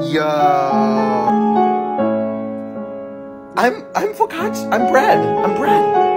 Yo, I'm focaccia. I'm bread.